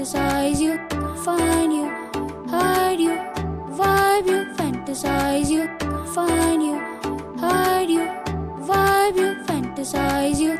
fantasize you, find you, hide you, vibe you, fantasize you, find you, hide you, vibe you, fantasize you.